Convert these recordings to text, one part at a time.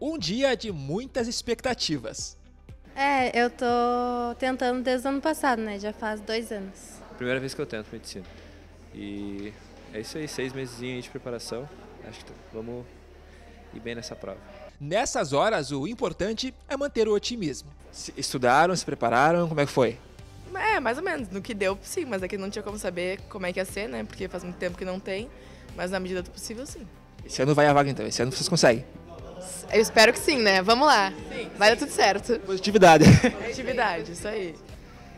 Um dia de muitas expectativas. É, eu tô tentando desde o ano passado, né? Já faz 2 anos. Primeira vez que eu tento medicina. E é isso aí, 6 meses de preparação. Acho que vamos ir bem nessa prova. Nessas horas, o importante é manter o otimismo. Estudaram, se prepararam, como é que foi? É, mais ou menos, no que deu, sim, mas aqui não tinha como saber como é que ia ser, né? Porque faz muito tempo que não tem, mas na medida do possível, sim. Esse ano vai a vaga, então? Esse ano vocês conseguem? Eu espero que sim, né? Vamos lá. Sim, vai sim. Dar tudo certo. Positividade. Positividade, isso aí.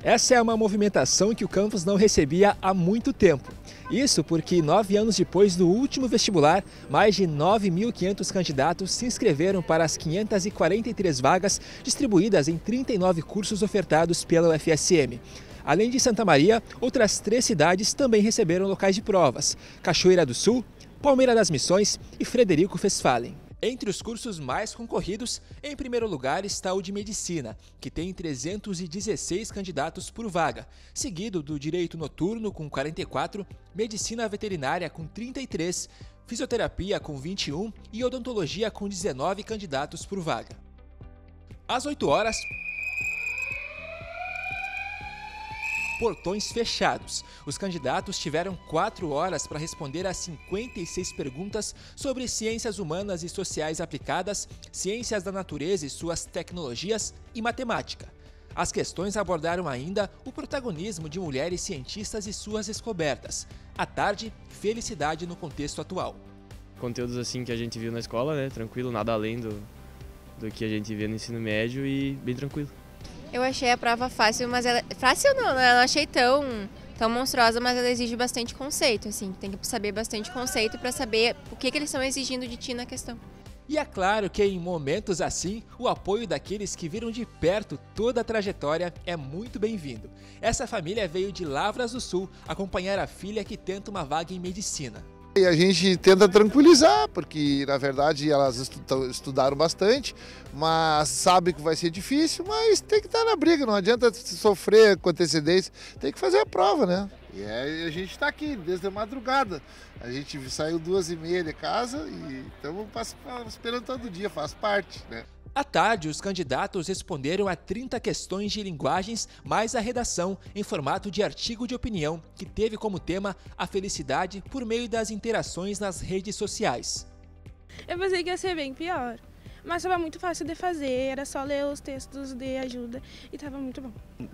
Essa é uma movimentação que o campus não recebia há muito tempo. Isso porque 9 anos depois do último vestibular, mais de 9.500 candidatos se inscreveram para as 543 vagas distribuídas em 39 cursos ofertados pela UFSM. Além de Santa Maria, outras 3 cidades também receberam locais de provas: Cachoeira do Sul, Palmeira das Missões e Frederico Westphalen. Entre os cursos mais concorridos, em primeiro lugar está o de Medicina, que tem 316 candidatos por vaga, seguido do Direito Noturno com 44, Medicina Veterinária com 33, Fisioterapia com 21 e Odontologia com 19 candidatos por vaga. Às 8 horas... portões fechados. Os candidatos tiveram 4 horas para responder a 56 perguntas sobre ciências humanas e sociais aplicadas, ciências da natureza e suas tecnologias e matemática. As questões abordaram ainda o protagonismo de mulheres cientistas e suas descobertas. À tarde, felicidade no contexto atual. Conteúdos assim que a gente viu na escola, né? Tranquilo, nada além do que a gente vê no ensino médio e bem tranquilo. Eu achei a prova fácil, mas ela... Fácil não, né? Eu não achei tão monstruosa, mas ela exige bastante conceito, assim. Tem que saber bastante conceito para saber o que eles estão exigindo de ti na questão. E é claro que em momentos assim, o apoio daqueles que viram de perto toda a trajetória é muito bem-vindo. Essa família veio de Lavras do Sul acompanhar a filha que tenta uma vaga em medicina. E a gente tenta tranquilizar, porque na verdade elas estudaram bastante, mas sabe que vai ser difícil, mas tem que estar na briga, não adianta sofrer com antecedência, tem que fazer a prova, né? E a gente está aqui desde a madrugada, a gente saiu 2h30 de casa e estamos esperando todo dia, faz parte, né? À tarde, os candidatos responderam a 30 questões de linguagens, mais a redação em formato de artigo de opinião, que teve como tema a felicidade por meio das interações nas redes sociais. Eu pensei que ia ser bem pior, mas estava muito fácil de fazer, era só ler os textos de ajuda e estava muito bom.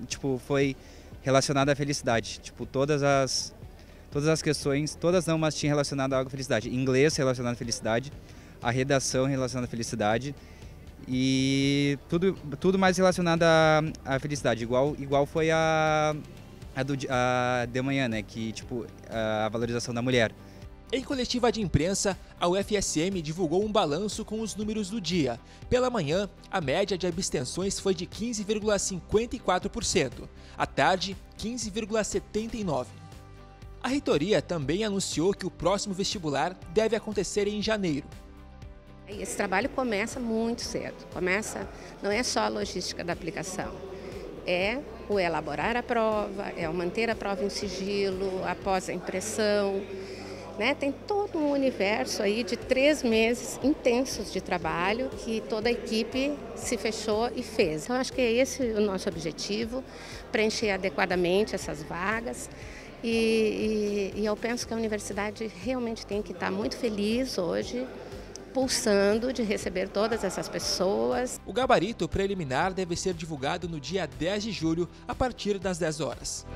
Tipo, foi relacionado à felicidade, tipo, todas as questões, todas não, mas tinha relacionado a algo à felicidade. Inglês relacionado à felicidade, a redação relacionada à felicidade, e tudo mais relacionado à felicidade, igual foi a de manhã, né, que tipo a valorização da mulher. Em coletiva de imprensa, a UFSM divulgou um balanço com os números do dia. Pela manhã, a média de abstenções foi de 15,54%, à tarde 15,79%. A reitoria também anunciou que o próximo vestibular deve acontecer em janeiro. Esse trabalho começa muito cedo, não é só a logística da aplicação, é o elaborar a prova, é o manter a prova em sigilo, após a impressão, né? Tem todo um universo aí de 3 meses intensos de trabalho que toda a equipe se fechou e fez. Então acho que é esse o nosso objetivo, preencher adequadamente essas vagas. E eu penso que a universidade realmente tem que estar muito feliz hoje, pulsando de receber todas essas pessoas. O gabarito preliminar deve ser divulgado no dia 10 de julho, a partir das 10 horas.